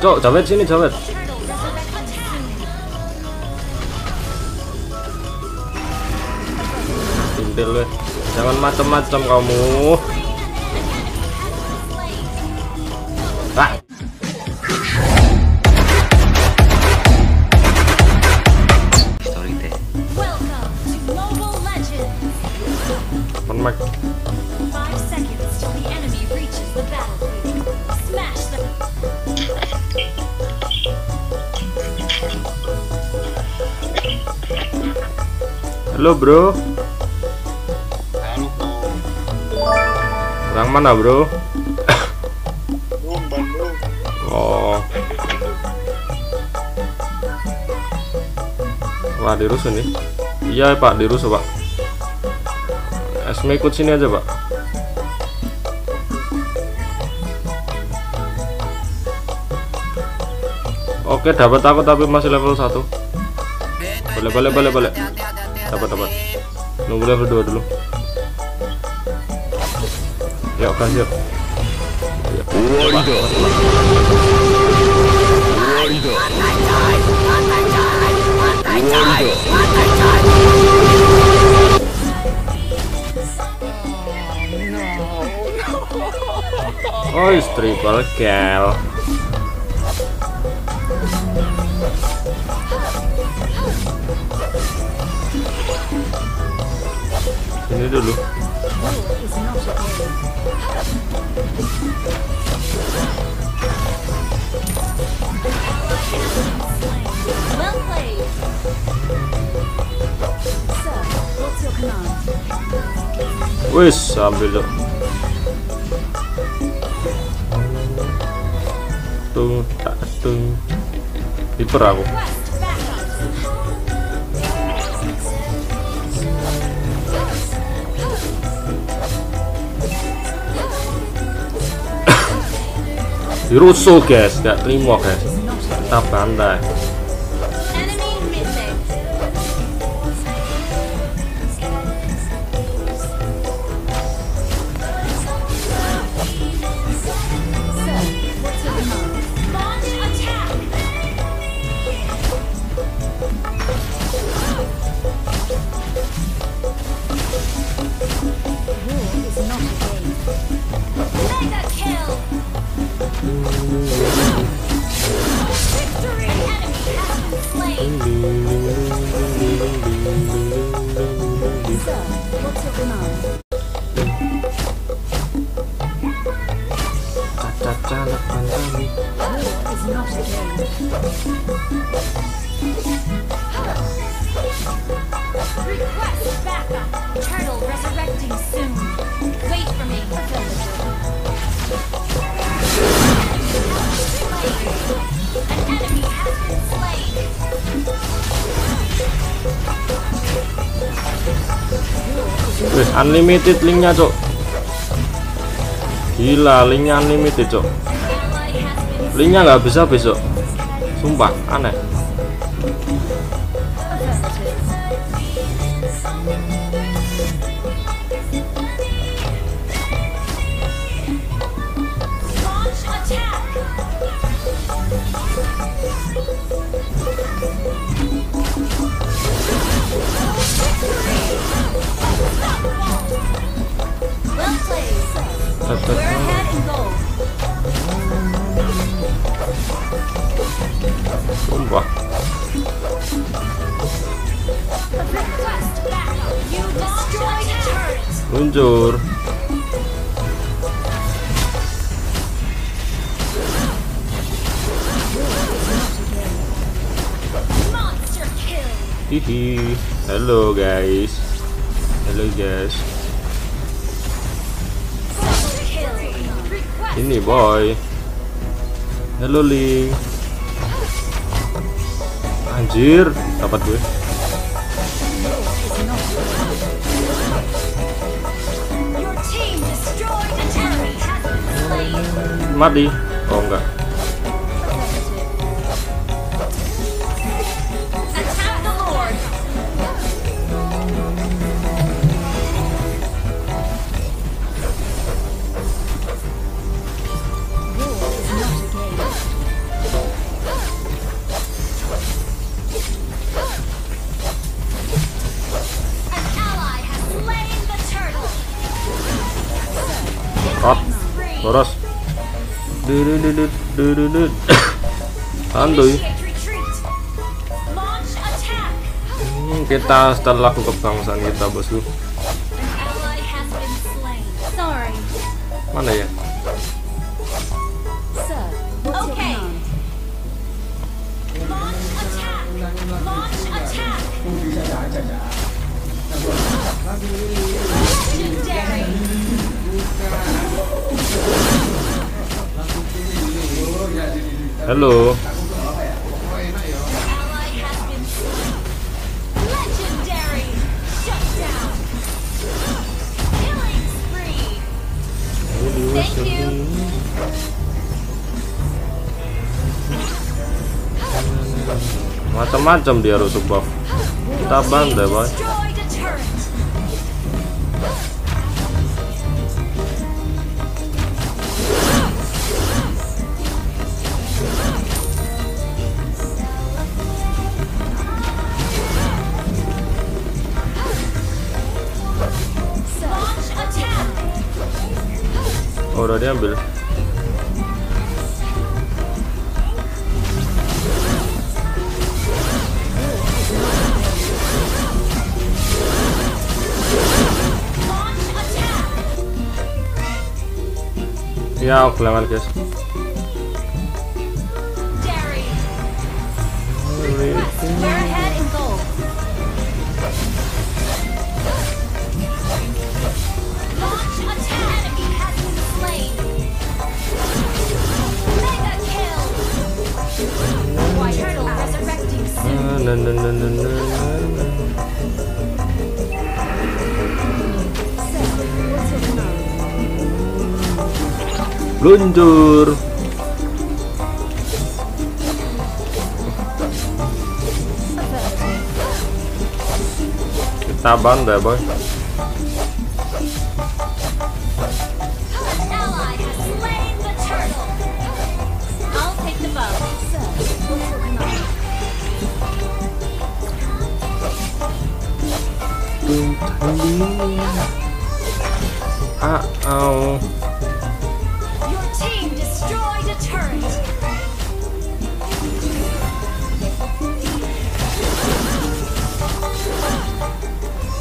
Cok, jawet sini, jawet. Pintil, jangan macam-macam kamu. Ah. Halo bro. Halo. Orang mana bro? Bandung. Oh. Wah, dirusuh nih. Iya pak, dirusuh pak. Esme ikut sini aja pak. Oke, dapat aku tapi masih level 1. Boleh. Dapat. Nunggu level 2 dulu. Yuk, kasih. Oh, triple kill. Ini dulu. Wis, ambil dulu. Tung tak tung. Hiper aku. Dirusuh guys, gak terima guys, kita bandai. Unlimited linknya cok, gila linknya unlimited cok, linknya nggak bisa besok, sumpah aneh. Sumpah. Luncur. Hihi. Halo guys. Ini boy. Halo Lee. Anjir, dapat gue. Mati. Oh enggak. Boros. Santuy. Kita laku kebangsaan kita, bosku. Mana ya? Halo. Macam-macam dia rusuk, buff. Kita bandai, boy. Oh, udah diambil. Ya, oke lewat, guys. Luncur. Kita bandai, boy.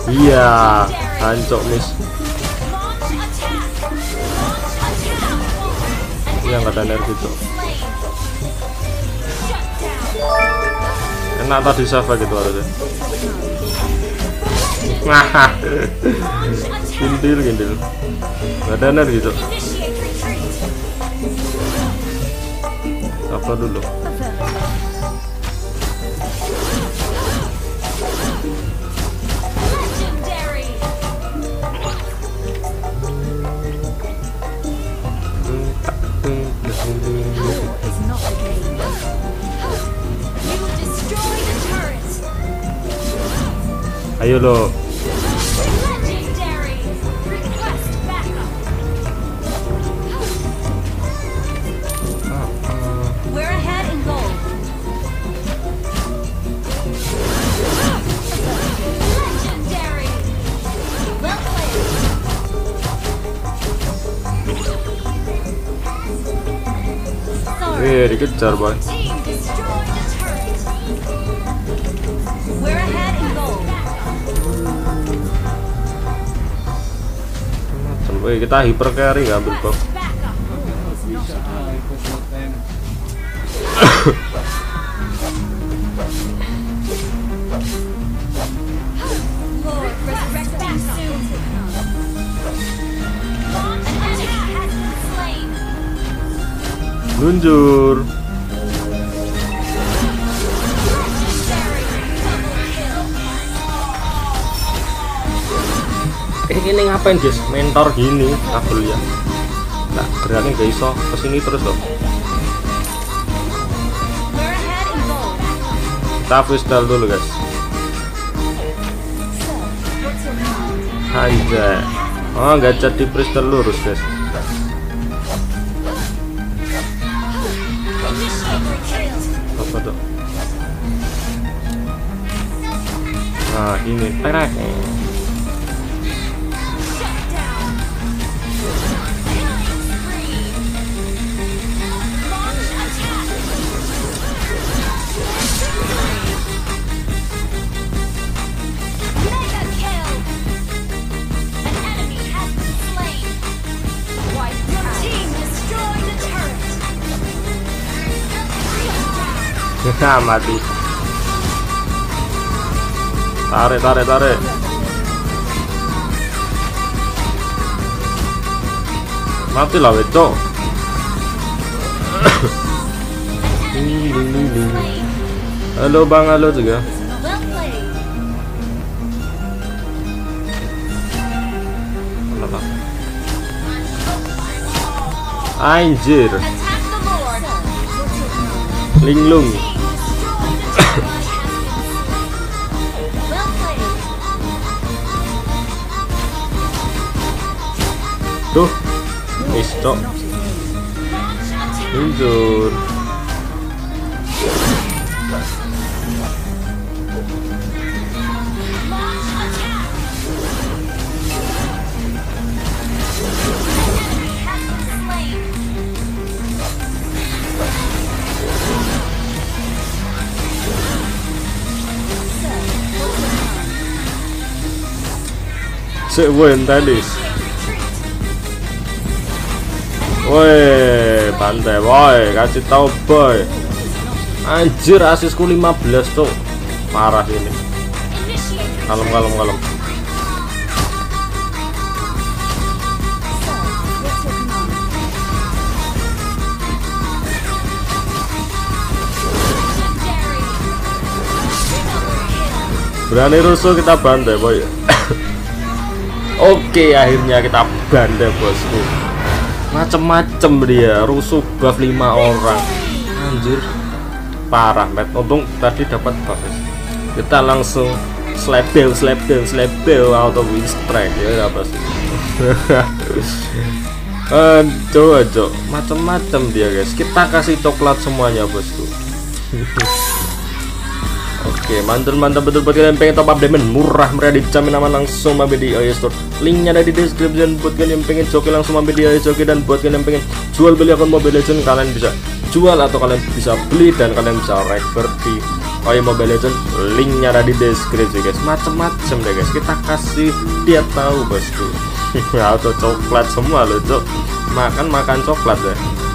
Iya, hancur, miss. Iya, nggak ada energi tuh. Enak tadi Safa gitu harusnya. Gindil. Nggak ada energi tuh. Apa dulu? Ayo lo. Dikejar, boy. Woi, kita hyper carry nggak ambil kok. Luncur. Ini ngapain, guys? Mentor gini kabel ya. Nah, gerakin gak iso kesini terus loh. Kita freestyle dulu, guys. Anjay. Oh, nggak jadi freestyle lurus, guys. Apa tuh? Nah, ini perek. Nah, mati. Tarik, tarik, tarik. Mati lah wedok. Halo Bang, halo juga. Anjir, linglung. Tuh, istok, mundur. Woi, tadi, woi, pantai, boy, kasih tahu, boy. Anjir, asisku 15 tuh, parah ini. Kalem, kalem, kalem. Berani rusuh kita bantai, boy. Oke, akhirnya kita bandel bosku. Macem-macem dia, rusuh buff 5 orang. Anjir, parah met. Untung tadi dapat buff. Kita langsung slapel, slapel, slapel auto win strike ya apa sih? Aduh, aduh, macem-macem dia guys. Kita kasih coklat semuanya bosku. Oke, mantul-mantul betul buat kalian pengen top up diamond murah meriah dijamin aman, langsung mampir di Oyo Store. Linknya ada di description. Buat kalian yang pengen joki langsung mampir di Oyo Joki, dan buat kalian yang pengen jual beli akun Mobile Legends kalian bisa jual atau kalian bisa beli dan kalian bisa refer di Oyo Mobile Legends. Linknya ada di deskripsi guys. Macem-macem deh guys. Kita kasih dia tahu bosku. Auto coklat semua loh, cok. Makan-makan coklat deh.